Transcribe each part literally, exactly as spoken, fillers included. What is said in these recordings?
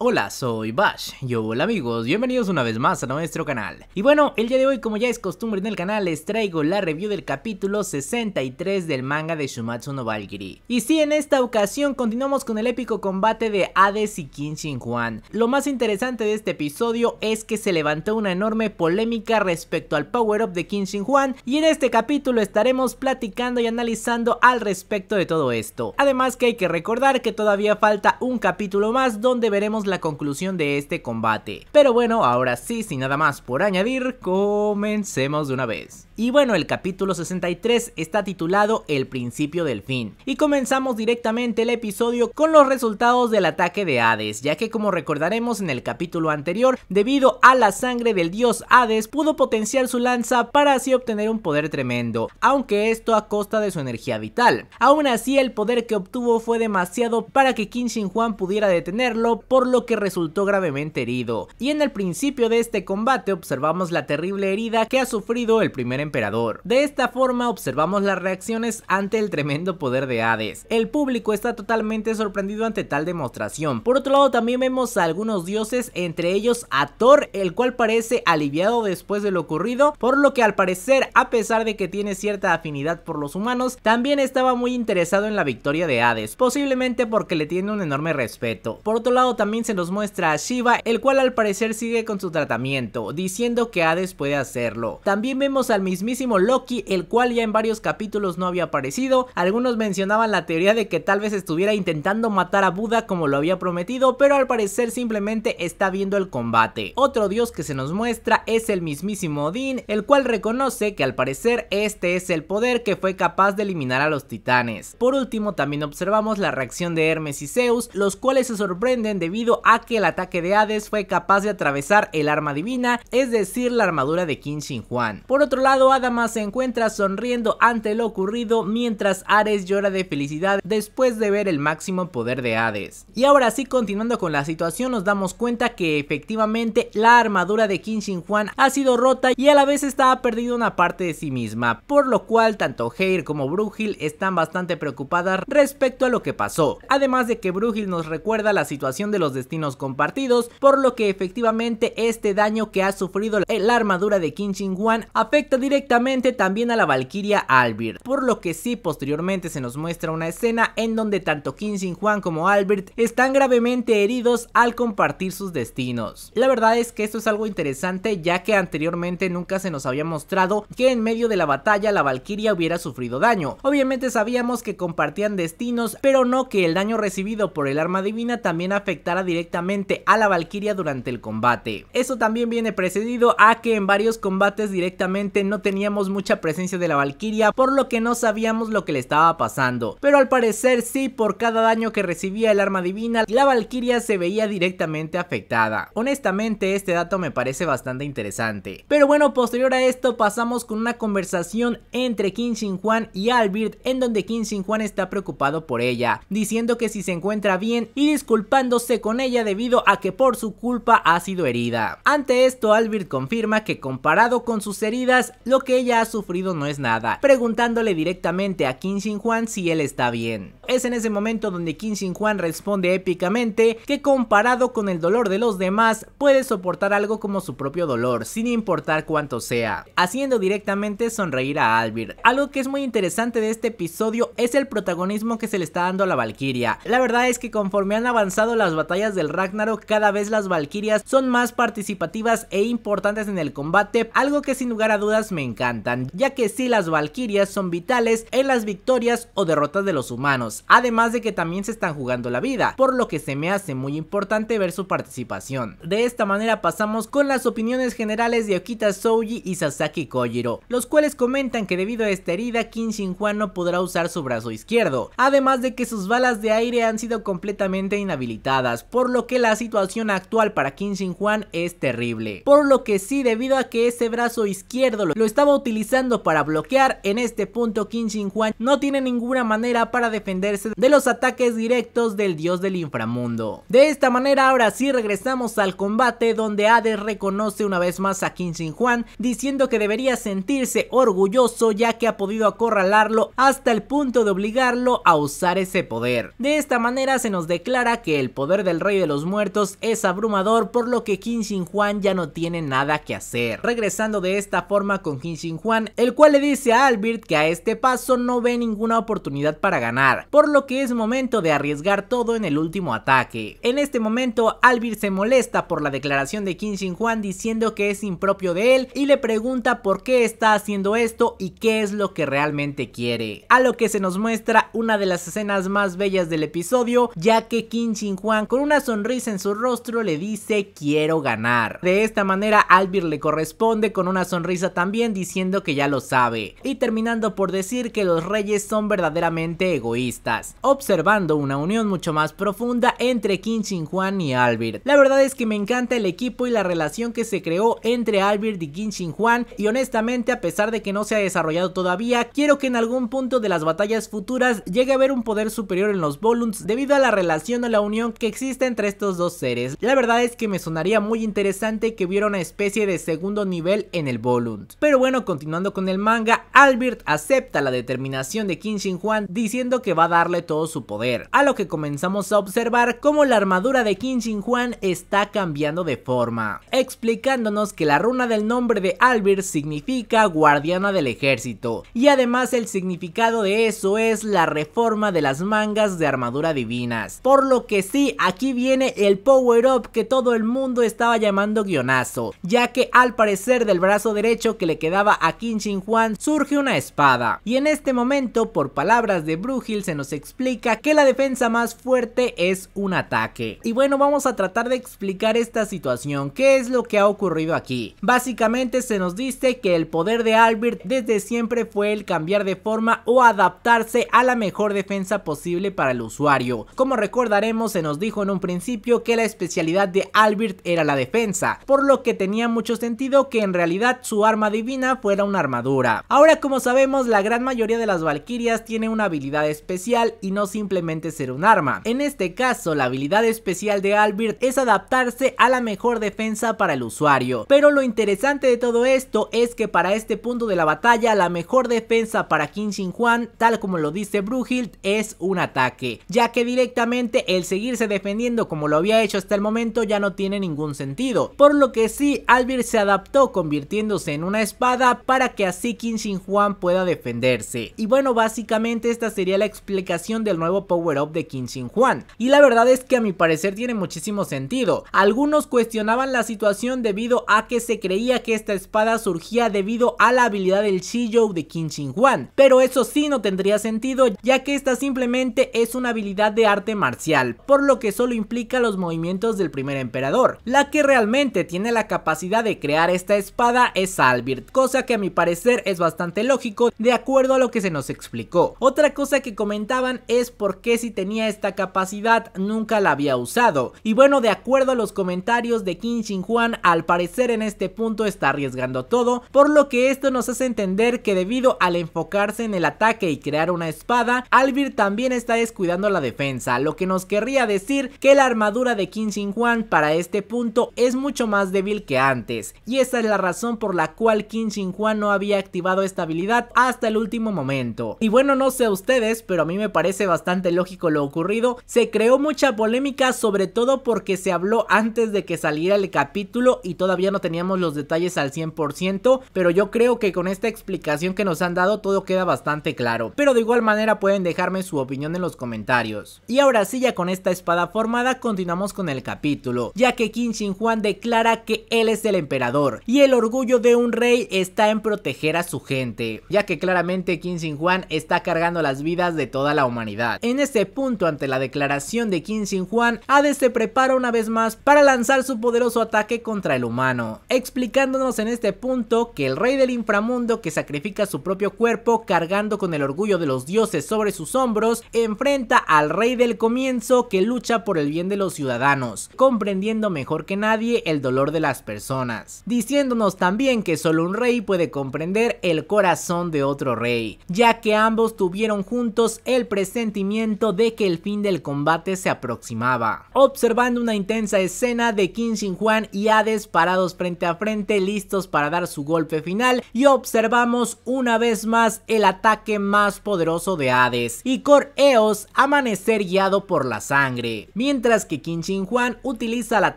Hola, soy Bash. Yo, hola amigos, bienvenidos una vez más a nuestro canal. Y bueno, el día de hoy, como ya es costumbre en el canal, les traigo la review del capítulo sesenta y tres del manga de Shuumatsu no Valkyrie. Y sí, en esta ocasión continuamos con el épico combate de Hades y Qin Shi Huang. Lo más interesante de este episodio es que se levantó una enorme polémica respecto al power up de Qin Shi Huang, y en este capítulo estaremos platicando y analizando al respecto de todo esto. Además que hay que recordar que todavía falta un capítulo más donde veremos la conclusión de este combate. Pero bueno, ahora sí, sin nada más por añadir, comencemos de una vez. Y bueno, el capítulo sesenta y tres está titulado El principio del fin, y comenzamos directamente el episodio con los resultados del ataque de Hades, ya que como recordaremos en el capítulo anterior, debido a la sangre del dios Hades, pudo potenciar su lanza para así obtener un poder tremendo, aunque esto a costa de su energía vital. Aún así, el poder que obtuvo fue demasiado para que Qin Shi Huang pudiera detenerlo, por lo que resultó gravemente herido, y en el principio de este combate observamos la terrible herida que ha sufrido el primer emperador. De esta forma observamos las reacciones ante el tremendo poder de Hades. El público está totalmente sorprendido ante tal demostración. Por otro lado, también vemos a algunos dioses, entre ellos a Thor, el cual parece aliviado después de lo ocurrido, por lo que al parecer, a pesar de que tiene cierta afinidad por los humanos, también estaba muy interesado en la victoria de Hades, posiblemente porque le tiene un enorme respeto. Por otro lado, también se nos muestra a Shiva, el cual al parecer sigue con su tratamiento, diciendo que Hades puede hacerlo. También vemos al mismísimo Loki, el cual ya en varios capítulos no había aparecido. Algunos mencionaban la teoría de que tal vez estuviera intentando matar a Buda como lo había prometido, pero al parecer simplemente está viendo el combate. Otro dios que se nos muestra es el mismísimo Odín, el cual reconoce que al parecer este es el poder que fue capaz de eliminar a los titanes. Por último, también observamos la reacción de Hermes y Zeus, los cuales se sorprenden debido a que el ataque de Hades fue capaz de atravesar el arma divina, es decir, la armadura de Qin Shi Huang. Por otro lado, Adama se encuentra sonriendo ante lo ocurrido, mientras Ares llora de felicidad después de ver el máximo poder de Hades. Y ahora sí, continuando con la situación, nos damos cuenta que efectivamente la armadura de Qin Shi Huang ha sido rota y a la vez está ha perdido una parte de sí misma, por lo cual tanto Heir como Brugil están bastante preocupadas respecto a lo que pasó, además de que Brugil nos recuerda la situación de los destinos compartidos, por lo que efectivamente este daño que ha sufrido la armadura de Qin Shi Huang afecta directamente también a la valquiria Alvitr, por lo que sí, posteriormente se nos muestra una escena en donde tanto Qin Shi Huang como Alvitr están gravemente heridos al compartir sus destinos. La verdad es que esto es algo interesante, ya que anteriormente nunca se nos había mostrado que en medio de la batalla la valquiria hubiera sufrido daño. Obviamente sabíamos que compartían destinos, pero no que el daño recibido por el arma divina también afectara directamente a la valquiria durante el combate. Eso también viene precedido a que en varios combates directamente no teníamos mucha presencia de la valquiria, por lo que no sabíamos lo que le estaba pasando, pero al parecer sí, por cada daño que recibía el arma divina, la valquiria se veía directamente afectada. Honestamente, este dato me parece bastante interesante. Pero bueno, posterior a esto pasamos con una conversación entre Qin Shi Huang y Alvitr, en donde Qin Shi Huang está preocupado por ella, diciendo que si se encuentra bien y disculpándose con ella debido a que por su culpa ha sido herida. Ante esto, Alvitr confirma que comparado con sus heridas, lo que ella ha sufrido no es nada, preguntándole directamente a Qin Shi Huang si él está bien. Es en ese momento donde Qin Shi Huang responde épicamente que comparado con el dolor de los demás, puede soportar algo como su propio dolor, sin importar cuánto sea, haciendo directamente sonreír a Alvitr. Algo que es muy interesante de este episodio es el protagonismo que se le está dando a la valquiria. La verdad es que conforme han avanzado las batallas del Ragnarok, cada vez las valquirias son más participativas e importantes en el combate, algo que sin lugar a dudas me encantan, ya que sí, las valquirias son vitales en las victorias o derrotas de los humanos, además de que también se están jugando la vida, por lo que se me hace muy importante ver su participación. De esta manera pasamos con las opiniones generales de Okita Souji y Sasaki Kojiro, los cuales comentan que debido a esta herida, Qin Shi Huang no podrá usar su brazo izquierdo, además de que sus balas de aire han sido completamente inhabilitadas, por lo que la situación actual para Qin Shi Huang es terrible. Por lo que sí, debido a que ese brazo izquierdo lo estaba utilizando para bloquear. En este punto Qin Shi Huang no tiene ninguna manera para defenderse de los ataques directos del dios del inframundo. De esta manera ahora sí regresamos al combate, donde Hades reconoce una vez más a Qin Shi Huang, diciendo que debería sentirse orgulloso ya que ha podido acorralarlo hasta el punto de obligarlo a usar ese poder. De esta manera se nos declara que el poder del rey de los muertos es abrumador, por lo que Qin Shi Huang ya no tiene nada que hacer. Regresando de esta forma con Qin Shi Huang, el cual le dice a Alvitr que a este paso no ve ninguna oportunidad para ganar, por lo que es momento de arriesgar todo en el último ataque. En este momento Alvitr se molesta por la declaración de Qin Shi Huang, diciendo que es impropio de él, y le pregunta por qué está haciendo esto y qué es lo que realmente quiere, a lo que se nos muestra una de las escenas más bellas del episodio, ya que Qin Shi Huang con una sonrisa en su rostro le dice quiero ganar. De esta manera Alvitr le corresponde con una sonrisa también, diciendo que ya lo sabe, y terminando por decir que los reyes son verdaderamente egoístas, observando una unión mucho más profunda entre Qin Shi Huang y Alvitr. La verdad es que me encanta el equipo y la relación que se creó entre Alvitr y Qin Shi Huang, y honestamente a pesar de que no se ha desarrollado todavía, quiero que en algún punto de las batallas futuras llegue a haber un poder superior en los Volunds debido a la relación o la unión que existe entre estos dos seres. La verdad es que me sonaría muy interesante que hubiera una especie de segundo nivel en el Volund. Pero bueno, continuando con el manga, Alvitr acepta la determinación de Qin Shi Huang, diciendo que va a darle todo su poder, a lo que comenzamos a observar cómo la armadura de Qin Shi Huang está cambiando de forma, explicándonos que la runa del nombre de Alvitr significa guardiana del ejército, y además el significado de eso es la reforma de las mangas de armadura divinas, por lo que sí, aquí viene el power up que todo el mundo estaba llamando guionazo, ya que al parecer del brazo derecho que le quedaba a Qin Shi Huang surge una espada, y en este momento por palabras de Brugil se nos explica que la defensa más fuerte es un ataque. Y bueno, vamos a tratar de explicar esta situación, qué es lo que ha ocurrido aquí. Básicamente se nos dice que el poder de Alvitr desde siempre fue el cambiar de forma o adaptarse a la mejor defensa posible para el usuario. Como recordaremos, se nos dijo en un principio que la especialidad de Alvitr era la defensa, por lo que tenía mucho sentido que en realidad su arma divina fuera una armadura. Ahora, como sabemos, la gran mayoría de las valquirias tiene una habilidad especial y no simplemente ser un arma. En este caso, la habilidad especial de Alvitr es adaptarse a la mejor defensa para el usuario, pero lo interesante de todo esto es que para este punto de la batalla la mejor defensa para Qin Shi Huang, tal como lo dice Brünhild, es un ataque, ya que directamente el seguirse defendiendo como lo había hecho hasta el momento ya no tiene ningún sentido, por lo que sí, Alvitr se adaptó convirtiéndose en una espada para que así Qin Shi Huang pueda defenderse. Y bueno, básicamente esta sería la explicación del nuevo power up de Qin Shi Huang, y la verdad es que a mi parecer tiene muchísimo sentido. Algunos cuestionaban la situación debido a que se creía que esta espada surgía debido a la habilidad del Shijou de Qin Shi Huang, pero eso sí no tendría sentido, ya que esta simplemente es una habilidad de arte marcial, por lo que solo implica los movimientos del primer emperador. La que realmente tiene la capacidad de crear esta espada es Alvitr, cosa que a mi parecer es bastante lógico de acuerdo a lo que se nos explicó. Otra cosa que comentaban es por qué si tenía esta capacidad nunca la había usado, y bueno, de acuerdo a los comentarios de Qin Shi Huang, al parecer en este punto está arriesgando todo, por lo que esto nos hace entender que debido al enfocarse en el ataque y crear una espada, Alvitr también está descuidando la defensa, lo que nos querría decir que la armadura de Qin Shi Huang para este punto es mucho más débil que antes, y esa es la razón por la cual Qin Shi Huang no había activado esta habilidad hasta el último momento. Y bueno, no sé a ustedes, pero a mí me parece bastante lógico lo ocurrido. Se creó mucha polémica, sobre todo porque se habló antes de que saliera el capítulo y todavía no teníamos los detalles al cien por ciento, pero yo creo que con esta explicación que nos han dado todo queda bastante claro, pero de igual manera pueden dejarme su opinión en los comentarios. Y ahora sí, ya con esta espada formada continuamos con el capítulo, ya que Qin Shi Huang declara que él es el emperador y el orgullo de un rey está en proteger a su gente, ya que claramente Qin Shi Huang está cargando las vidas de toda la humanidad. En ese punto, ante la declaración de Qin Shi Huang, Hades se prepara una vez más para lanzar su poderoso ataque contra el humano, explicándonos en este punto que el rey del inframundo, que sacrifica su propio cuerpo cargando con el orgullo de los dioses sobre sus hombros, enfrenta al rey del comienzo, que lucha por el bien de los ciudadanos, comprendiendo mejor que nadie el dolor de las personas, diciéndonos también que solo un rey puede comprender el corazón de otro rey, ya que ambos tuvieron juntos el presentimiento de que el fin del combate se aproximaba. Observando una intensa escena de Qin Shi Huang y Hades parados frente a frente, listos para dar su golpe final, y observamos una vez más el ataque más poderoso de Hades y Cor Eos amanecer guiado por la sangre, mientras que Qin Shi Huang utiliza la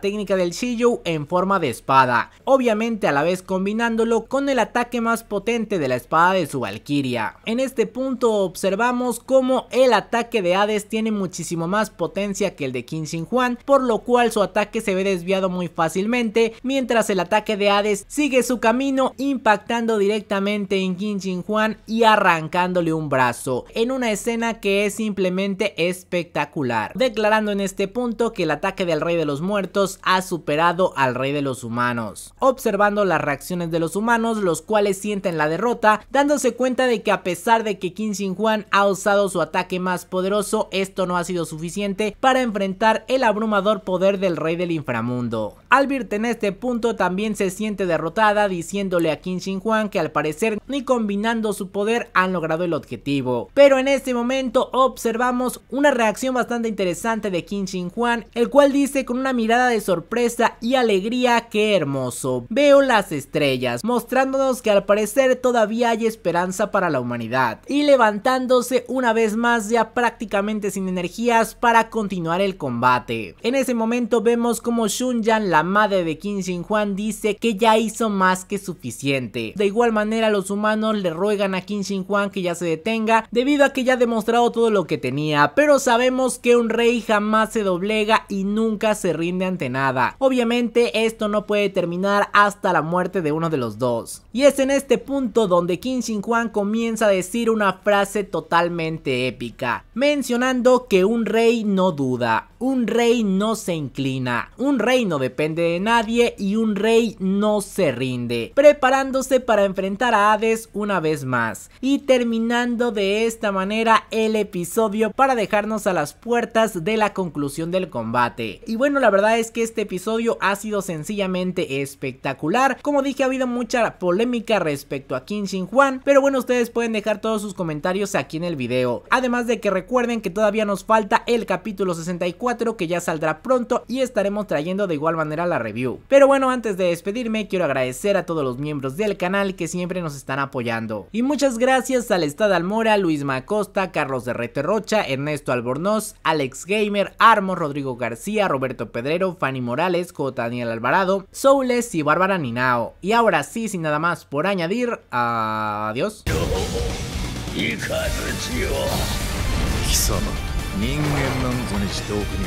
técnica del Shijou en forma de espada, obviamente a la vez combinándolo con el ataque más potente de la espada de su valquiria. En este punto observamos cómo el ataque de Hades tiene muchísimo más potencia que el de Qin Shi Huang, por lo cual su ataque se ve desviado muy fácilmente, mientras el ataque de Hades sigue su camino impactando directamente en Qin Shi Huang y arrancándole un brazo, en una escena que es simplemente espectacular, declarando en este punto que el ataque del rey de los muertos ha superado al rey de los humanos. Observando las reacciones de los humanos, los cuales sienten la derrota, dándose cuenta de que a pesar de que Qin Shi Huang ha usado su ataque más poderoso, esto no ha sido suficiente para enfrentar el abrumador poder del rey del inframundo. Alvitr en este punto también se siente derrotada, diciéndole a Qin Shi Huang que al parecer ni combinando su poder han logrado el objetivo. Pero en este momento observamos una reacción bastante interesante de Qin Shi Huang, el cual dice con una mirada de sorpresa y alegría: "¡Qué hermoso! Veo las estrellas", mostrándonos que al parecer todavía hay esperanza para la humanidad, y levantándose una vez más ya prácticamente sin energías para continuar el combate. En ese momento vemos como Shunyan, la madre de Qin Shi Huang, dice que ya hizo más que suficiente. De igual manera, los humanos le ruegan a Qin Shi Huang que ya se detenga, debido a que ya ha demostrado todo lo que tenía, pero sabemos que un rey jamás se doblega y nunca se rinde ante nada. Obviamente esto no puede terminar hasta la muerte de uno de los dos, y es en este punto donde Qin Shi Huang comienza a decir una frase totalmente épica, mencionando que un rey no duda, un rey no se inclina, un rey no depende de nadie y un rey no se rinde, preparándose para enfrentar a Hades una vez más, y terminando de esta manera el episodio para dejarnos a las puertas de la conclusión del combate. Y bueno, la verdad es que este episodio ha sido sencillamente espectacular. Como dije, ha habido mucha polémica respecto a Qin Shi Huang, pero bueno, ustedes pueden dejar todos sus comentarios aquí en el video, además de que recuerden que todavía nos falta el capítulo sesenta y cuatro, que ya saldrá pronto y estaremos trayendo de igual manera la review. Pero bueno, antes de despedirme, quiero agradecer a todos los miembros del canal que siempre nos están apoyando, y muchas gracias al Estad Almora, Luis Macosta, Carlos de Reterrocha, Ernesto Albornoz, Alex Gamer, Armos, Rodrigo García, Roberto Pedrero, Fanny Morales, J. Daniel Alvarado, Soules y Bárbara Ninao. Y ahora sí, sin nada más por añadir, adiós.